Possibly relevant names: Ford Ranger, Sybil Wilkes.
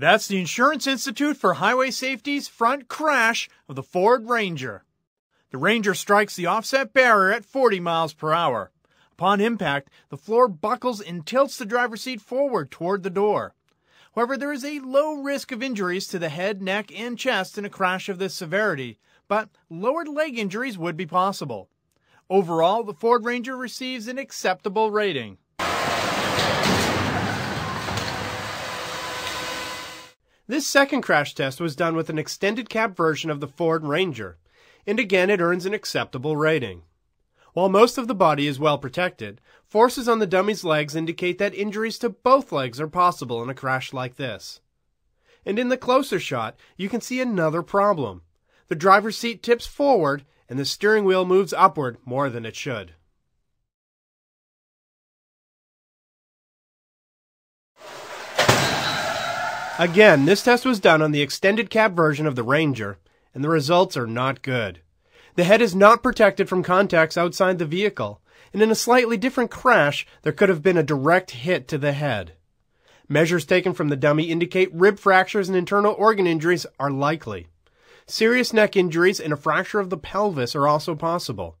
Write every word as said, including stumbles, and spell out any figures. That's the Insurance Institute for Highway Safety's front crash of the Ford Ranger. The Ranger strikes the offset barrier at forty miles per hour. Upon impact, the floor buckles and tilts the driver's seat forward toward the door. However, there is a low risk of injuries to the head, neck, and chest in a crash of this severity, but lowered leg injuries would be possible. Overall, the Ford Ranger receives an acceptable rating. This second crash test was done with an extended cab version of the Ford Ranger, and again it earns an acceptable rating. While most of the body is well protected, forces on the dummy's legs indicate that injuries to both legs are possible in a crash like this. And in the closer shot, you can see another problem. The driver's seat tips forward and the steering wheel moves upward more than it should. Again, this test was done on the extended cab version of the Ranger, and the results are not good. The head is not protected from contacts outside the vehicle, and in a slightly different crash, there could have been a direct hit to the head. Measures taken from the dummy indicate rib fractures and internal organ injuries are likely. Serious neck injuries and a fracture of the pelvis are also possible.